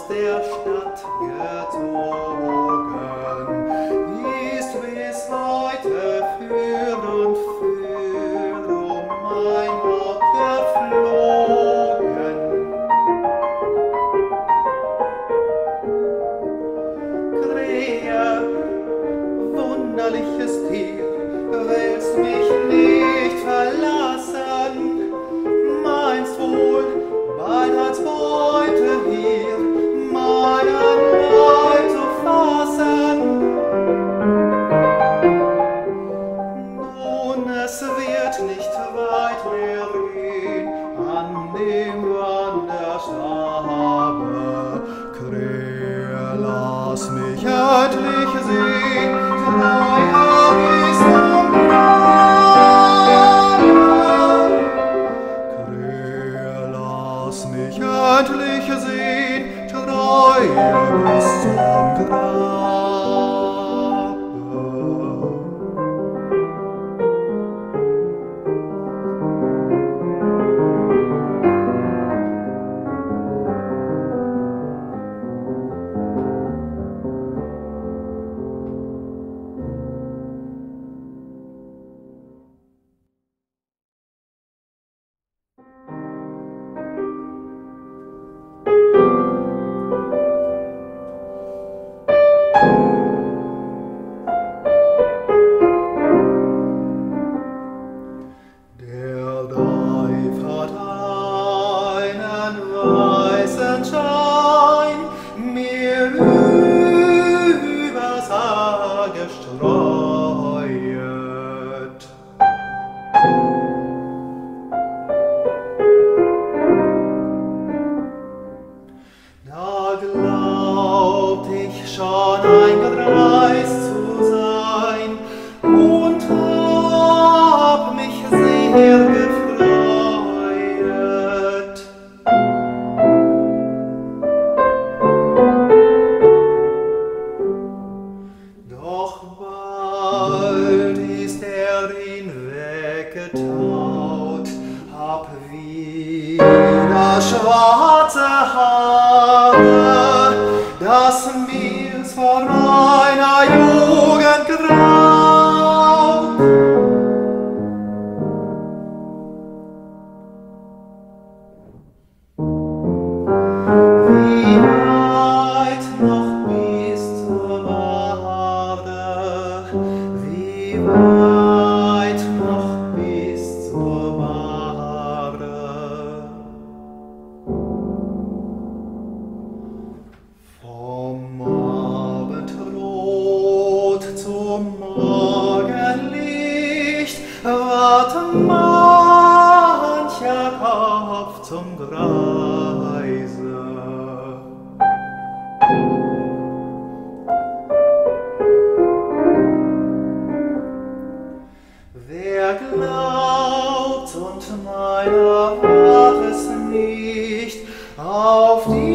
aus der Stadt gezogen, ist bis heute für und mein Gott geflogen. Krähe, wunderliches Tier, willst mich nicht verlassen, meinst wohl, bald als Beute hier meinen Leib zu fassen. Nun, es wird nicht weit mehr gehen an dem Wanderstabe. Krähe, lass mich endlich sehen, treu hab ich's noch. Lass mich endlich sehen, treu bis zum Grabe. Glaubt und meiner wart es nicht auf die